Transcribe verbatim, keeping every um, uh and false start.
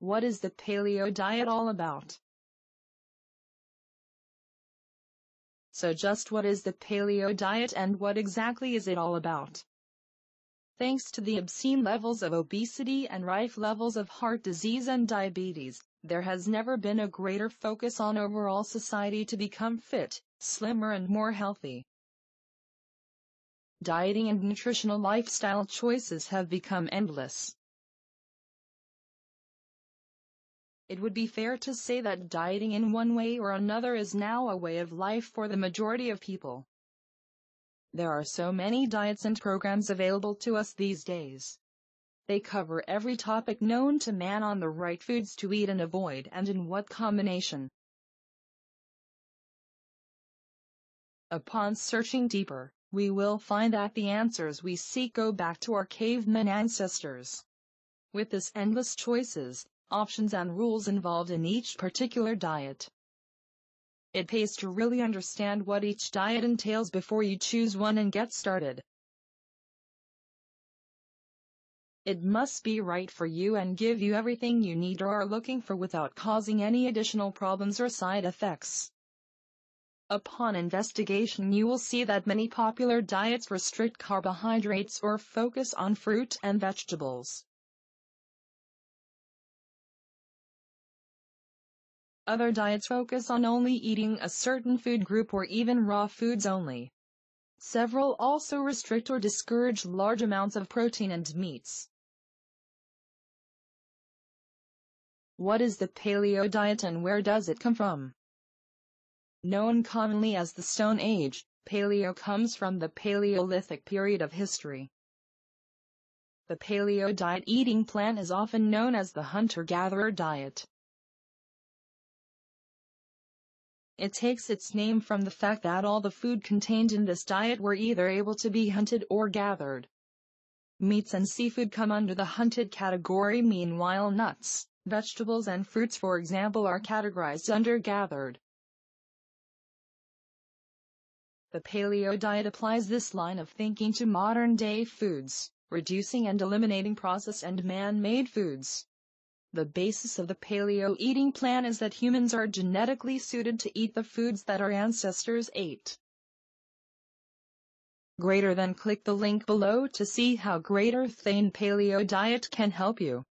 What is the paleo diet all about? So just what is the paleo diet and what exactly is it all about? Thanks to the obscene levels of obesity and rife levels of heart disease and diabetes, there has never been a greater focus on overall society to become fit, slimmer and more healthy. Dieting and nutritional lifestyle choices have become endless. It would be fair to say that dieting in one way or another is now a way of life for the majority of people. There are so many diets and programs available to us these days. They cover every topic known to man on the right foods to eat and avoid and in what combination. Upon searching deeper, we will find that the answers we seek go back to our caveman ancestors. With this endless choices, options and rules involved in each particular diet. It pays to really understand what each diet entails before you choose one and get started. It must be right for you and give you everything you need or are looking for without causing any additional problems or side effects. Upon investigation, you will see that many popular diets restrict carbohydrates or focus on fruit and vegetables. Other diets focus on only eating a certain food group or even raw foods only. Several also restrict or discourage large amounts of protein and meats. What is the paleo diet and where does it come from? Known commonly as the Stone Age, paleo comes from the Paleolithic period of history. The paleo diet eating plan is often known as the hunter-gatherer diet. It takes its name from the fact that all the food contained in this diet were either able to be hunted or gathered. Meats and seafood come under the hunted category, meanwhile nuts, vegetables and fruits for example are categorized under gathered. The paleo diet applies this line of thinking to modern-day foods, reducing and eliminating processed and man-made foods. The basis of the paleo eating plan is that humans are genetically suited to eat the foods that our ancestors ate. Greater than click the link below to see how Greater Than Paleo Diet can help you.